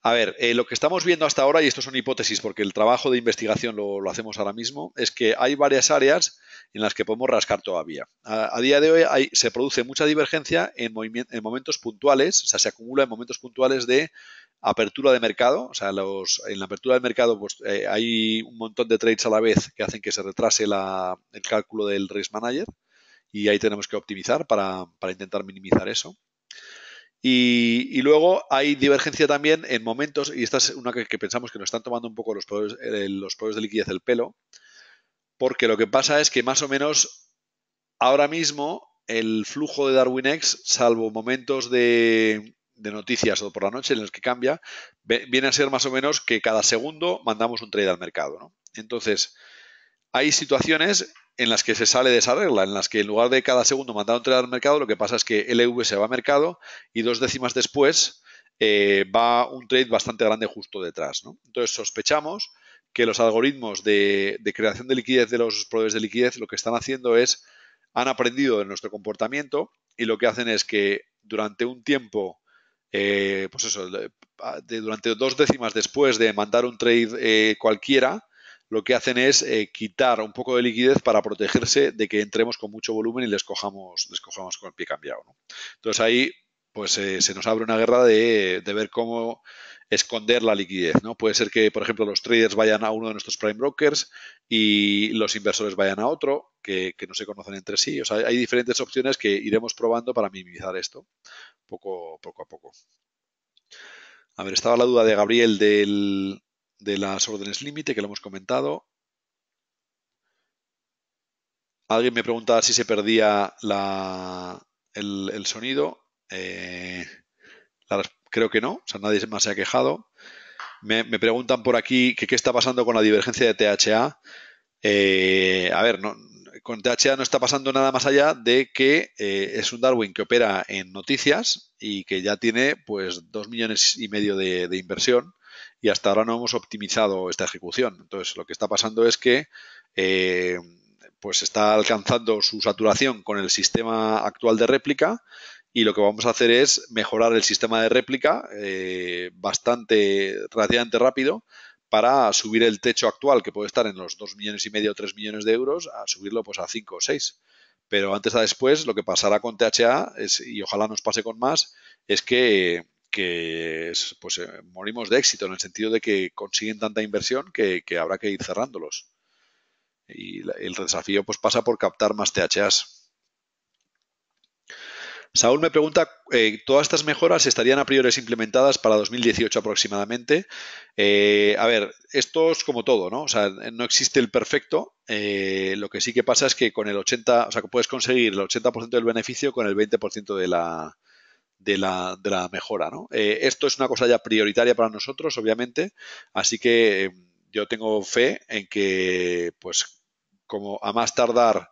A ver, lo que estamos viendo hasta ahora, y esto son hipótesis porque el trabajo de investigación lo hacemos ahora mismo, es que hay varias áreas en las que podemos rascar todavía. A día de hoy se produce mucha divergencia en momentos puntuales, o sea, se acumula en momentos puntuales de apertura de mercado, o sea, en la apertura del mercado pues, hay un montón de trades a la vez que hacen que se retrase el cálculo del risk manager y ahí tenemos que optimizar para intentar minimizar eso. Y luego hay divergencia también en momentos, y esta es una que pensamos que nos están tomando un poco los proveedores de liquidez el pelo, porque lo que pasa es que más o menos ahora mismo el flujo de Darwinex, salvo momentos de noticias o por la noche en los que cambia, viene a ser más o menos que cada segundo mandamos un trade al mercado, ¿no? Entonces, hay situaciones en las que se sale de esa regla, en las que en lugar de cada segundo mandar un trade al mercado, lo que pasa es que LV se va a mercado y 2 décimas después va un trade bastante grande justo detrás, ¿no? Entonces sospechamos que los algoritmos de creación de liquidez de los proveedores de liquidez lo que están haciendo es, han aprendido de nuestro comportamiento y lo que hacen es que durante un tiempo, pues eso, durante 2 décimas después de mandar un trade cualquiera, lo que hacen es quitar un poco de liquidez para protegerse de que entremos con mucho volumen y les cojamos con el pie cambiado, ¿no? Entonces ahí pues se nos abre una guerra de ver cómo esconder la liquidez, ¿no? Puede ser que, por ejemplo, los traders vayan a uno de nuestros prime brokers y los inversores vayan a otro, que no se conocen entre sí. O sea, hay diferentes opciones que iremos probando para minimizar esto poco a poco. A ver, estaba la duda de Gabriel de las órdenes límite, que lo hemos comentado. Alguien me preguntaba si se perdía el sonido. Creo que no, o sea, nadie más se ha quejado. Me preguntan por aquí que qué está pasando con la divergencia de THA. A ver, no, con THA no está pasando nada más allá de que es un Darwin que opera en noticias y que ya tiene pues 2,5 millones de inversión. Y hasta ahora no hemos optimizado esta ejecución. Entonces, lo que está pasando es que pues está alcanzando su saturación con el sistema actual de réplica y lo que vamos a hacer es mejorar el sistema de réplica relativamente rápido para subir el techo actual, que puede estar en los 2,5 millones o 3 millones de euros, a subirlo pues a 5 o 6. Pero antes o después, lo que pasará con THA, y ojalá nos pase con más, es que pues morimos de éxito en el sentido de que consiguen tanta inversión que habrá que ir cerrándolos. Y el desafío pues pasa por captar más THAs. Saúl me pregunta, ¿todas estas mejoras estarían a priori implementadas para 2018 aproximadamente? A ver, esto es como todo, ¿no? O sea, no existe el perfecto. Lo que sí que pasa es que con el 80%, o sea, que puedes conseguir el 80% del beneficio con el 20% de la mejora, ¿no? Esto es una cosa ya prioritaria para nosotros, obviamente, así que yo tengo fe en que, pues, como a más tardar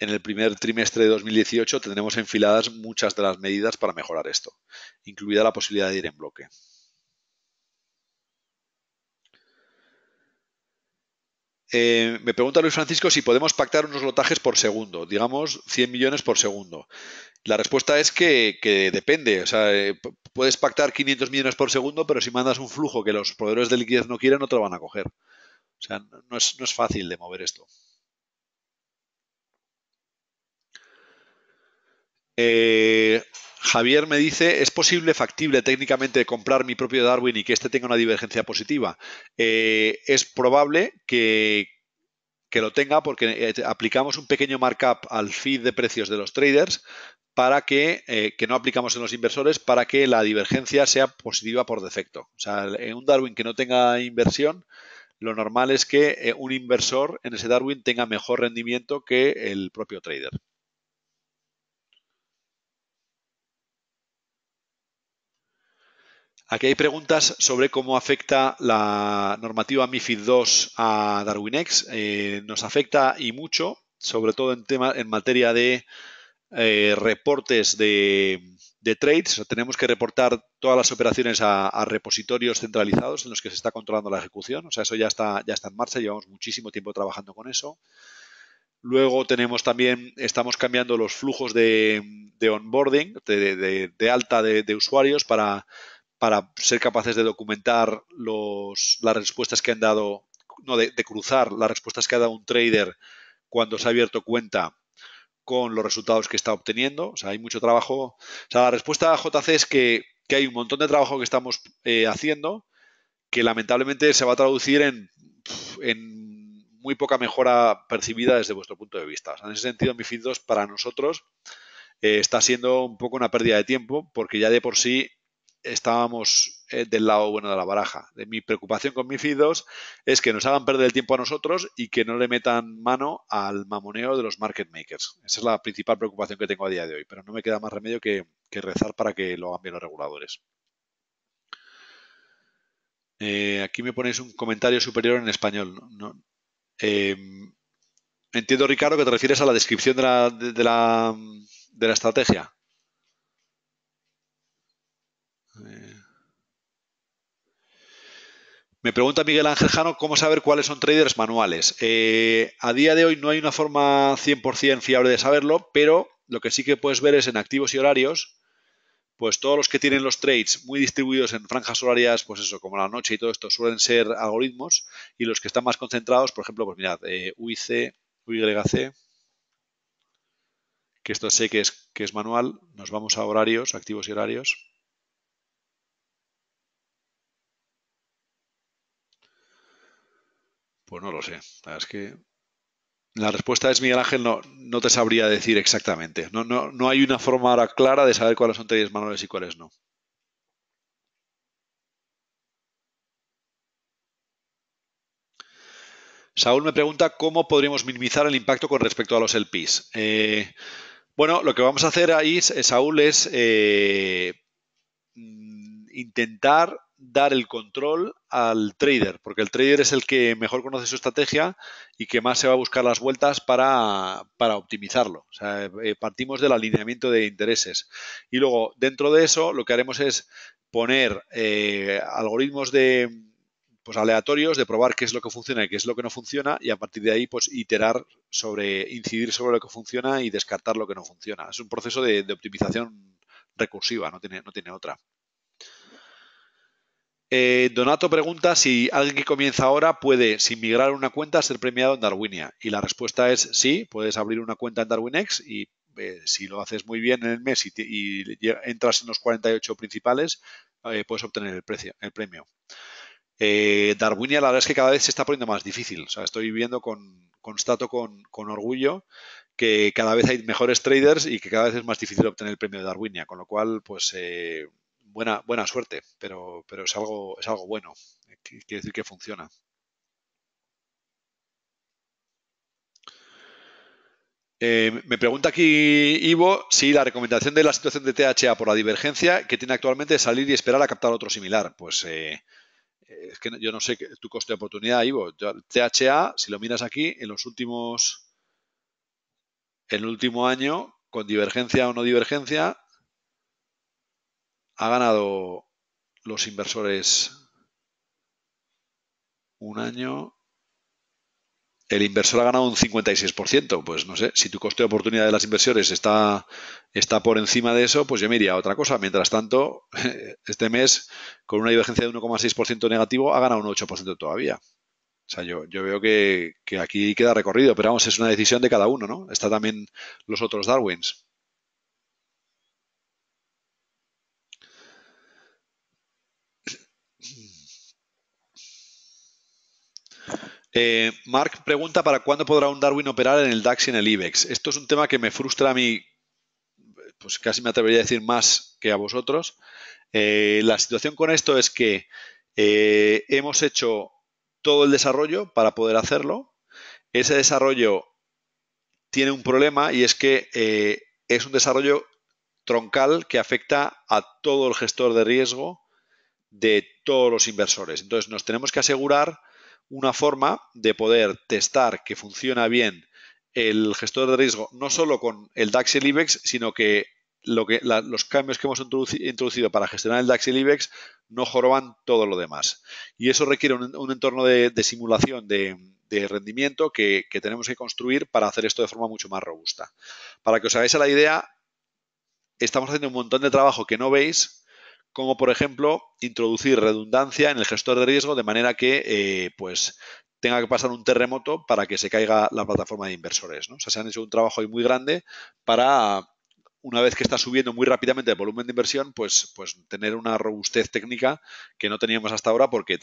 en el primer trimestre de 2018 tendremos enfiladas muchas de las medidas para mejorar esto, incluida la posibilidad de ir en bloque. Me pregunta Luis Francisco si podemos pactar unos lotajes por segundo, digamos 100 millones por segundo. La respuesta es que depende, o sea, puedes pactar 500 millones por segundo, pero si mandas un flujo que los proveedores de liquidez no quieren, no te lo van a coger. O sea, no es fácil de mover esto. Javier me dice, ¿es posible, factible técnicamente comprar mi propio Darwin y que este tenga una divergencia positiva? Es probable que lo tenga porque aplicamos un pequeño markup al feed de precios de los traders para que no aplicamos en los inversores para que la divergencia sea positiva por defecto. O sea, en un Darwin que no tenga inversión, lo normal es que un inversor en ese Darwin tenga mejor rendimiento que el propio trader. Aquí hay preguntas sobre cómo afecta la normativa MIFID II a Darwinex. Nos afecta y mucho, sobre todo en materia de reportes de trades. O sea, tenemos que reportar todas las operaciones a repositorios centralizados en los que se está controlando la ejecución. O sea, eso ya está en marcha, llevamos muchísimo tiempo trabajando con eso. Luego tenemos también, estamos cambiando los flujos de onboarding, de alta de usuarios para ser capaces de documentar las respuestas que han dado, no, de cruzar las respuestas que ha dado un trader cuando se ha abierto cuenta con los resultados que está obteniendo. O sea, hay mucho trabajo. O sea, la respuesta a JC es que hay un montón de trabajo que estamos haciendo que lamentablemente se va a traducir en muy poca mejora percibida desde vuestro punto de vista. O sea, en ese sentido, MIFID II para nosotros está siendo un poco una pérdida de tiempo porque ya de por sí estábamos del lado bueno de la baraja. Mi preocupación con MIFID II es que nos hagan perder el tiempo a nosotros y que no le metan mano al mamoneo de los market makers. Esa es la principal preocupación que tengo a día de hoy, pero no me queda más remedio que rezar para que lo hagan bien los reguladores. Aquí me ponéis un comentario superior en español. ¿No? Entiendo, Ricardo, que te refieres a la descripción de la estrategia. Me pregunta Miguel Ángel Jano cómo saber cuáles son traders manuales. A día de hoy no hay una forma 100% fiable de saberlo, pero lo que sí que puedes ver es en activos y horarios, pues todos los que tienen los trades muy distribuidos en franjas horarias, pues eso, como la noche y todo esto, suelen ser algoritmos, y los que están más concentrados, por ejemplo, pues mirad, UIC, UYC, que esto sé que es manual. Nos vamos a horarios, activos y horarios. Pues no lo sé. Es que la respuesta es, Miguel Ángel, no te sabría decir exactamente. No hay una forma ahora clara de saber cuáles son traders manuales y cuáles no. Saúl me pregunta cómo podríamos minimizar el impacto con respecto a los LPs. Bueno, lo que vamos a hacer ahí, Saúl, es intentar dar el control al trader, porque el trader es el que mejor conoce su estrategia y que más se va a buscar las vueltas para optimizarlo. O sea, partimos del alineamiento de intereses. Y luego, dentro de eso, lo que haremos es poner algoritmos pues aleatorios, de probar qué es lo que funciona y qué es lo que no funciona, y a partir de ahí pues iterar sobre, incidir sobre lo que funciona y descartar lo que no funciona. Es un proceso de optimización recursiva, no tiene otra. Donato pregunta si alguien que comienza ahora puede, sin migrar una cuenta, ser premiado en Darwinia. Y la respuesta es sí, puedes abrir una cuenta en Darwinex y si lo haces muy bien en el mes y entras en los 48 principales, puedes obtener el premio. Darwinia, la verdad es que cada vez se está poniendo más difícil. O sea, estoy viendo, constato con orgullo que cada vez hay mejores traders y que cada vez es más difícil obtener el premio de Darwinia, con lo cual, pues... Buena suerte, pero es algo bueno. Quiere decir que funciona. Me pregunta aquí Ivo si la recomendación de la situación de THA por la divergencia que tiene actualmente es salir y esperar a captar otro similar. Pues es que yo no sé tu coste de oportunidad, Ivo. THA, si lo miras aquí, en el último año, con divergencia o no divergencia, ha ganado los inversores un año. El inversor ha ganado un 56%. Pues no sé, si tu coste de oportunidad de las inversiones está por encima de eso, pues yo me iría a otra cosa. Mientras tanto, este mes, con una divergencia de 1,6% negativo, ha ganado un 8% todavía. O sea, yo veo que aquí queda recorrido, pero vamos, es una decisión de cada uno, ¿no? Está también los otros Darwins. Mark pregunta para cuándo podrá un Darwin operar en el DAX y en el IBEX. Esto es un tema que me frustra a mí, pues casi me atrevería a decir más que a vosotros. La situación con esto es que hemos hecho todo el desarrollo para poder hacerlo. Ese desarrollo tiene un problema y es que es un desarrollo troncal que afecta a todo el gestor de riesgo de todos los inversores. Entonces nos tenemos que asegurar una forma de poder testar que funciona bien el gestor de riesgo, no solo con el DAX y el IBEX, sino que, los cambios que hemos introducido para gestionar el DAX y el IBEX no joroban todo lo demás. Y eso requiere un entorno de simulación de rendimiento que tenemos que construir para hacer esto de forma mucho más robusta. Para que os hagáis a la idea, estamos haciendo un montón de trabajo que no veis, como por ejemplo introducir redundancia en el gestor de riesgo de manera que pues tenga que pasar un terremoto para que se caiga la plataforma de inversores, ¿no? O sea, se han hecho un trabajo ahí muy grande para una vez que está subiendo muy rápidamente el volumen de inversión, pues tener una robustez técnica que no teníamos hasta ahora porque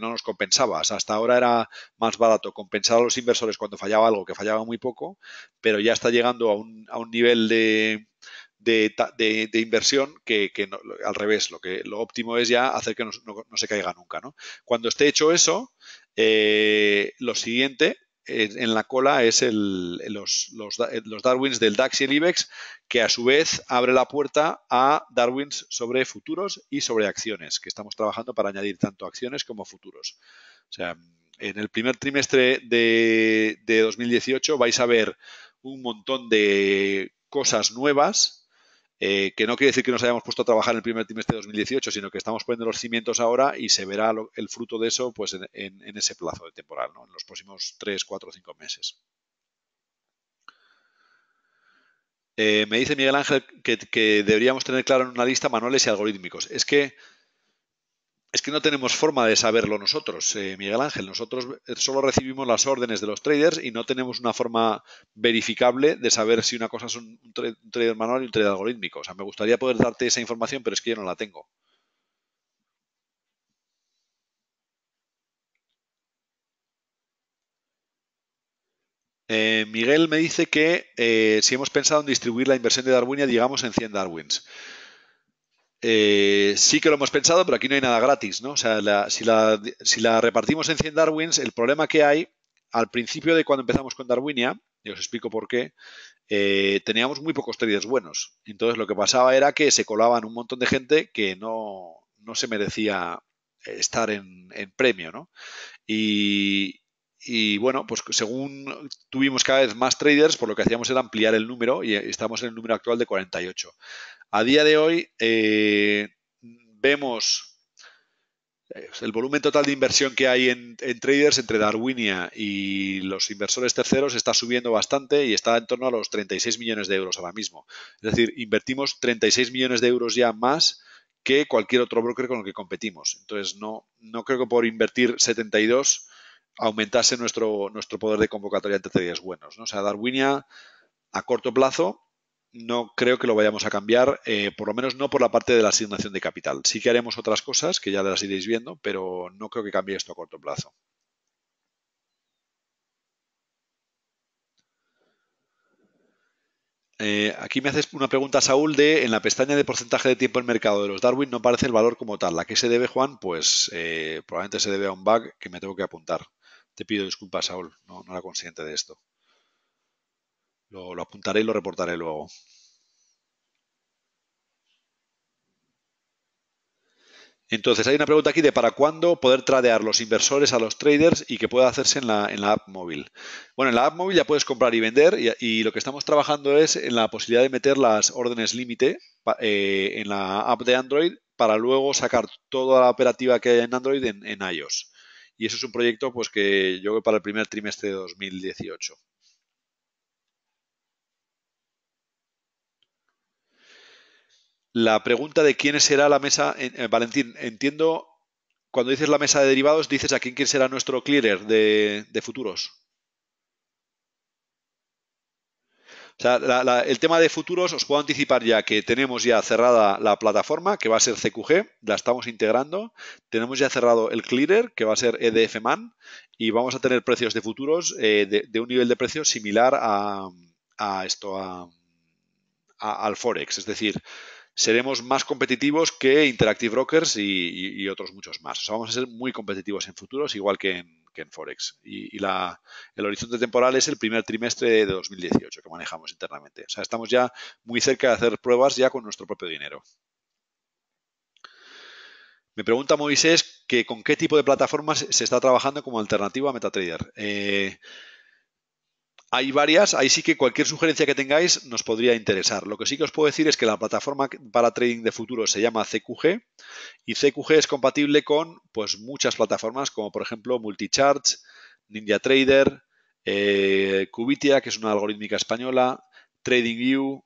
no nos compensaba. O sea, hasta ahora era más barato compensar a los inversores cuando fallaba algo que fallaba muy poco, pero ya está llegando a un nivel de inversión que no, al revés, lo óptimo es ya hacer que no se caiga nunca, ¿no? Cuando esté hecho eso, lo siguiente en la cola es los Darwins del DAX y el IBEX, que a su vez abre la puerta a Darwins sobre futuros y sobre acciones, que estamos trabajando para añadir tanto acciones como futuros. O sea, en el primer trimestre de 2018 vais a ver un montón de cosas nuevas. Que no quiere decir que nos hayamos puesto a trabajar en el primer trimestre de 2018, sino que estamos poniendo los cimientos ahora y se verá el fruto de eso pues en ese plazo de temporal, ¿no? En los próximos 3, 4, 5 meses. Me dice Miguel Ángel que deberíamos tener claro en una lista manuales y algorítmicos. Es que no tenemos forma de saberlo nosotros, Miguel Ángel. Nosotros solo recibimos las órdenes de los traders y no tenemos una forma verificable de saber si una cosa es un trader manual y un trader algorítmico. O sea, me gustaría poder darte esa información, pero es que yo no la tengo. Miguel me dice que si hemos pensado en distribuir la inversión de Darwinia, digamos, en 100 Darwins. Sí que lo hemos pensado, pero aquí no hay nada gratis, ¿no? O sea, si la repartimos en 100 Darwins, el problema que hay, al principio de cuando empezamos con Darwinia, y os explico por qué, teníamos muy pocos traders buenos. Entonces, lo que pasaba era que se colaban un montón de gente que no se merecía estar en premio, ¿no? Y bueno, pues según tuvimos cada vez más traders, por lo que hacíamos era ampliar el número y estamos en el número actual de 48. A día de hoy vemos el volumen total de inversión que hay en traders entre Darwinia y los inversores terceros está subiendo bastante y está en torno a los 36 millones de euros ahora mismo. Es decir, invertimos 36 millones de euros ya más que cualquier otro broker con el que competimos. Entonces, no creo que por invertir 72 aumentase nuestro poder de convocatoria entre traders buenos, ¿no? O sea, Darwinia a corto plazo no creo que lo vayamos a cambiar, por lo menos no por la parte de la asignación de capital. Sí que haremos otras cosas que ya las iréis viendo, pero no creo que cambie esto a corto plazo. Aquí me haces una pregunta, Saúl, en la pestaña de porcentaje de tiempo en mercado de los Darwin no aparece el valor como tal. ¿A qué se debe, Juan? Pues probablemente se debe a un bug que me tengo que apuntar. Te pido disculpas, Saúl, no era consciente de esto. Lo apuntaré y lo reportaré luego. Entonces, hay una pregunta aquí de ¿para cuándo poder tradear los inversores a los traders y que pueda hacerse en la app móvil? Bueno, en la app móvil ya puedes comprar y vender y lo que estamos trabajando es en la posibilidad de meter las órdenes límite en la app de Android para luego sacar toda la operativa que hay en Android en iOS. Y eso es un proyecto pues que yo creo para el primer trimestre de 2018. La pregunta de quién será la mesa... Valentín, entiendo, cuando dices la mesa de derivados, dices a quién será nuestro clearer de futuros. O sea, el tema de futuros, os puedo anticipar ya que tenemos ya cerrada la plataforma, que va a ser CQG, la estamos integrando. Tenemos ya cerrado el clearer, que va a ser EDFMAN, y vamos a tener precios de futuros de un nivel de precio similar al Forex. Es decir, seremos más competitivos que Interactive Brokers y otros muchos más. O sea, vamos a ser muy competitivos en futuros, igual que en Forex. Y el horizonte temporal es el primer trimestre de 2018 que manejamos internamente. O sea, estamos ya muy cerca de hacer pruebas ya con nuestro propio dinero. Me pregunta Moisés que con qué tipo de plataformas se está trabajando como alternativa a MetaTrader. Hay varias, ahí sí que cualquier sugerencia que tengáis nos podría interesar. Lo que sí que os puedo decir es que la plataforma para trading de futuros se llama CQG y CQG es compatible con pues, muchas plataformas como por ejemplo Multicharts, NinjaTrader, Cubitia, que es una algorítmica española, TradingView,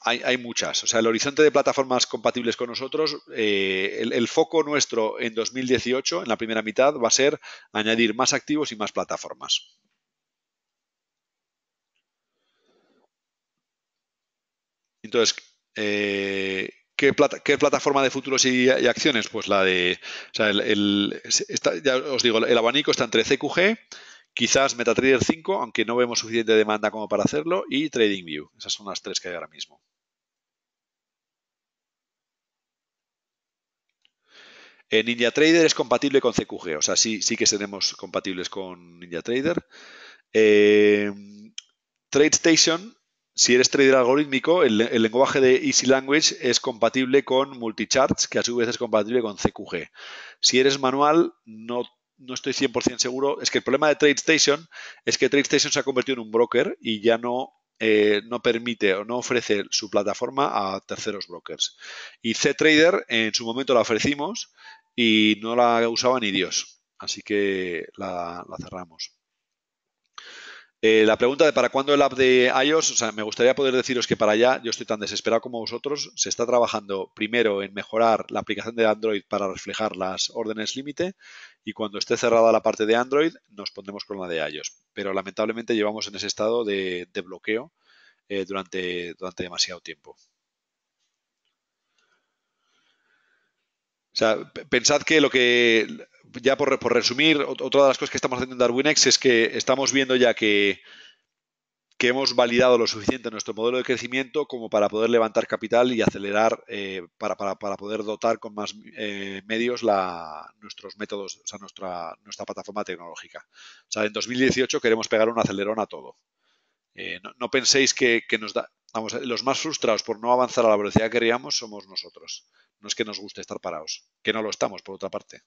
hay muchas. O sea, el horizonte de plataformas compatibles con nosotros, el foco nuestro en 2018, en la primera mitad, va a ser añadir más activos y más plataformas. Entonces, ¿qué plataforma de futuros y acciones? Pues la de, o sea, ya os digo, el abanico está entre CQG, quizás MetaTrader 5, aunque no vemos suficiente demanda como para hacerlo, y TradingView. Esas son las tres que hay ahora mismo. NinjaTrader es compatible con CQG, o sea, sí que seremos compatibles con NinjaTrader. TradeStation, si eres trader algorítmico, el lenguaje de EasyLanguage es compatible con Multicharts, que a su vez es compatible con CQG. Si eres manual, no estoy 100% seguro. Es que el problema de TradeStation es que TradeStation se ha convertido en un broker y ya no permite o no ofrece su plataforma a terceros brokers. Y CTrader en su momento la ofrecimos y no la usaba ni Dios, así que la cerramos. La pregunta de para cuándo el app de iOS, o sea, me gustaría poder deciros que para allá yo estoy tan desesperado como vosotros. Se está trabajando primero en mejorar la aplicación de Android para reflejar las órdenes límite y cuando esté cerrada la parte de Android nos pondremos con la de iOS. Pero lamentablemente llevamos en ese estado de bloqueo durante demasiado tiempo. O sea, pensad que lo que, ya por resumir, otra de las cosas que estamos haciendo en Darwinex es que estamos viendo ya que hemos validado lo suficiente nuestro modelo de crecimiento como para poder levantar capital y acelerar, para poder dotar con más medios nuestros métodos, o sea, nuestra plataforma tecnológica. O sea, en 2018 queremos pegar un acelerón a todo. No penséis que nos da... Vamos, los más frustrados por no avanzar a la velocidad que queríamos somos nosotros. No es que nos guste estar parados, que no lo estamos, por otra parte.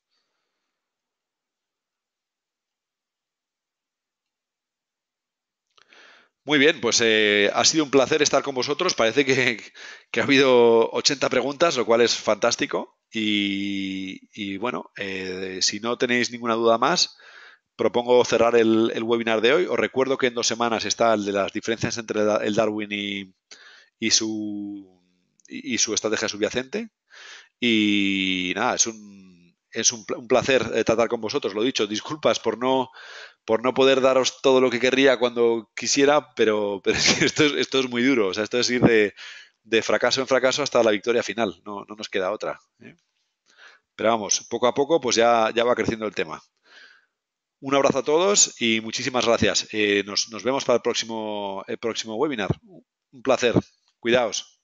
Muy bien, pues ha sido un placer estar con vosotros. Parece que ha habido 80 preguntas, lo cual es fantástico. Y bueno, si no tenéis ninguna duda más, propongo cerrar el webinar de hoy. Os recuerdo que en 2 semanas está el de las diferencias entre el Darwin y su estrategia subyacente. Y nada, es un placer tratar con vosotros. Lo dicho, disculpas por no poder daros todo lo que querría cuando quisiera, pero esto es muy duro. O sea, esto es ir de fracaso en fracaso hasta la victoria final. No nos queda otra. Pero vamos, poco a poco pues ya va creciendo el tema. Un abrazo a todos y muchísimas gracias. Nos vemos para el próximo webinar. Un placer. Cuidaos.